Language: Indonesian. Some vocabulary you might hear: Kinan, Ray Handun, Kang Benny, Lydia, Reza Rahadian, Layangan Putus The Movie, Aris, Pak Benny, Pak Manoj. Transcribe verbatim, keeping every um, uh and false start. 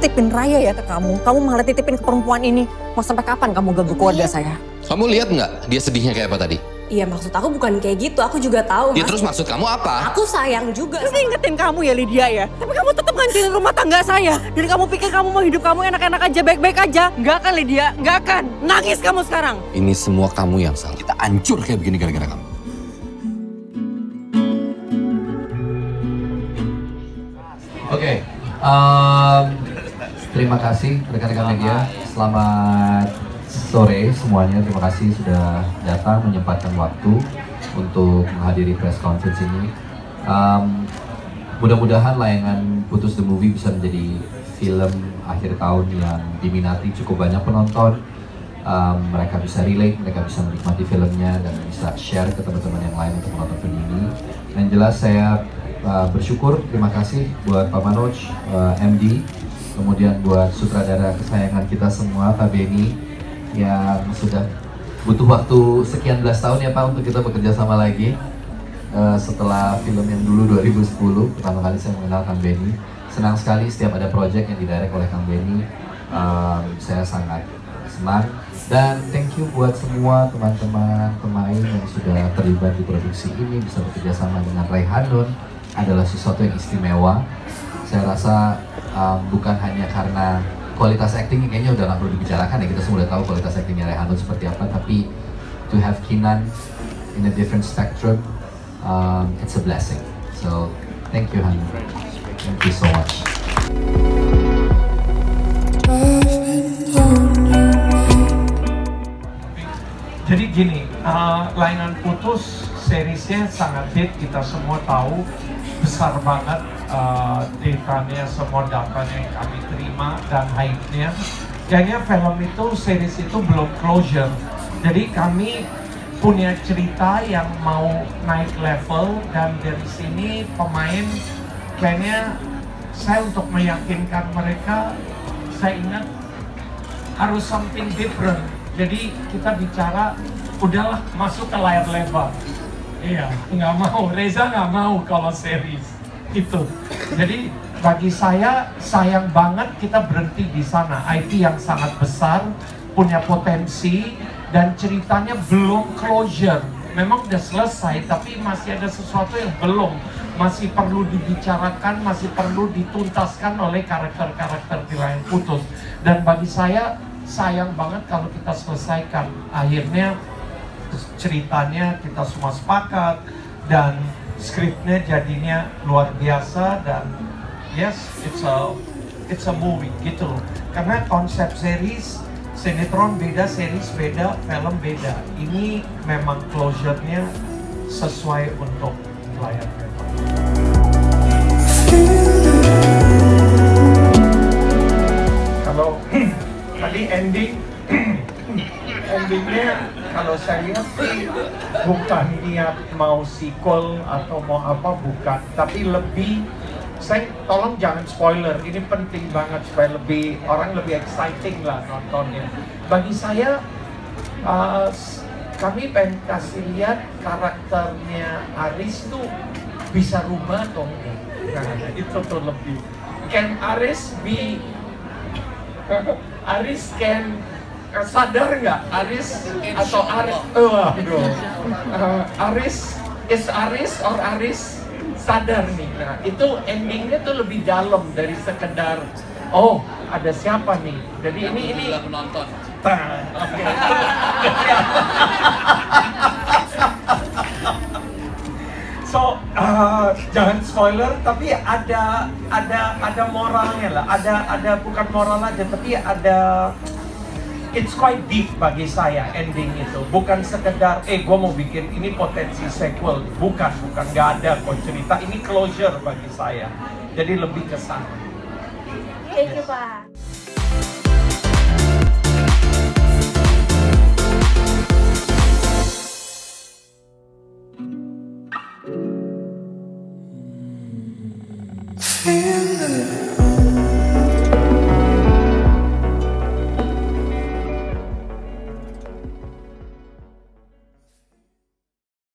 titipin Raya ya ke kamu. Kamu malah titipin ke perempuan ini. Mau sampai kapan kamu ganggu keluarga saya? Kamu lihat nggak dia sedihnya kayak apa tadi? Iya, maksud aku bukan kayak gitu, aku juga tahu. Ya, terus maksud kamu apa? Aku sayang juga. Terus ingetin kamu ya Lydia ya, tapi kamu tetap ngancurin rumah tangga saya. Dan kamu pikir kamu mau hidup kamu enak-enak aja, baik-baik aja. Nggak kan Lydia, nggak kan. Nangis kamu sekarang. Ini semua kamu yang salah. Kita hancur kayak begini gara-gara kamu. Oke, okay. um, terima kasih rekan-rekan media. Selamat sore semuanya, terima kasih sudah datang menyempatkan waktu untuk menghadiri press conference ini. Um, mudah-mudahan Layangan Putus The Movie bisa menjadi film akhir tahun yang diminati cukup banyak penonton. Um, mereka bisa relate, mereka bisa menikmati filmnya dan bisa share ke teman-teman yang lain untuk menonton film ini. Dan jelas saya uh, bersyukur, terima kasih buat Pak Manoj, uh, M D, kemudian buat sutradara kesayangan kita semua, Pak Benny, yang sudah butuh waktu sekian belas tahun ya Pak untuk kita bekerja sama lagi. Uh, setelah film yang dulu dua ribu sepuluh pertama kali saya mengenal Kang Benny, senang sekali setiap ada project yang didirect oleh Kang Benny. Uh, saya sangat senang dan thank you buat semua teman-teman pemain yang sudah terlibat di produksi ini. Bisa bekerja sama dengan Ray Handun adalah sesuatu yang istimewa. Saya rasa um, bukan hanya karena kualitas acting, kayaknya udah nggak perlu dibicarakan ya, kita semua udah tahu kualitas actingnya Ray Handun seperti apa, tapi to have Kinan in a different spectrum, um, it's a blessing. So, thank you Handun, thank you so much. Jadi gini, uh, Layangan Putus seriesnya sangat hit, kita semua tahu besar banget uh, datanya, semua datanya yang kami terima dan hype-nya. Kayaknya film itu, series itu belum closure, jadi kami punya cerita yang mau naik level dan dari sini pemain kayaknya saya untuk meyakinkan mereka, saya ingat harus something different. Jadi kita bicara, udahlah masuk ke layar lebar. Iya, nggak mau. Reza nggak mau kalau series itu. Jadi bagi saya sayang banget kita berhenti di sana. I P yang sangat besar, punya potensi dan ceritanya belum closure. Memang udah selesai, tapi masih ada sesuatu yang belum. Masih perlu dibicarakan, masih perlu dituntaskan oleh karakter-karakter di Layangan Putus. Dan bagi saya, sayang banget kalau kita selesaikan. Akhirnya ceritanya kita semua sepakat dan skripnya jadinya luar biasa dan yes, it's a it's a movie gitu. Karena konsep series, sinetron beda, series beda, film beda. Ini memang closure-nya sesuai untuk layar lebar. Tadi ending, endingnya kalau saya lihat sih bukan niat mau sequel atau mau apa, bukan. Tapi lebih, saya tolong jangan spoiler, ini penting banget supaya lebih orang lebih exciting lah nontonnya. Bagi saya, uh, kami pengen kasih lihat karakternya Aris tuh bisa rumah atau enggak. Nah, itu tuh lebih. Can Aris be... Aris can uh, sadar nggak? Aris atau Aris? Uh, uh, Aris is Aris or Aris sadar nih. Nah, itu endingnya tuh lebih dalam dari sekedar oh ada siapa nih. Jadi ini ini. Penonton. Okay. So uh, jangan spoiler, tapi ada ada ada moralnya lah, ada ada bukan moral aja, tapi ada it's quite deep bagi saya ending itu. Bukan sekedar eh gue mau bikin ini potensi sequel, bukan bukan nggak ada kok cerita ini closure bagi saya. Jadi lebih kesan. Thank you Pak. Feel it.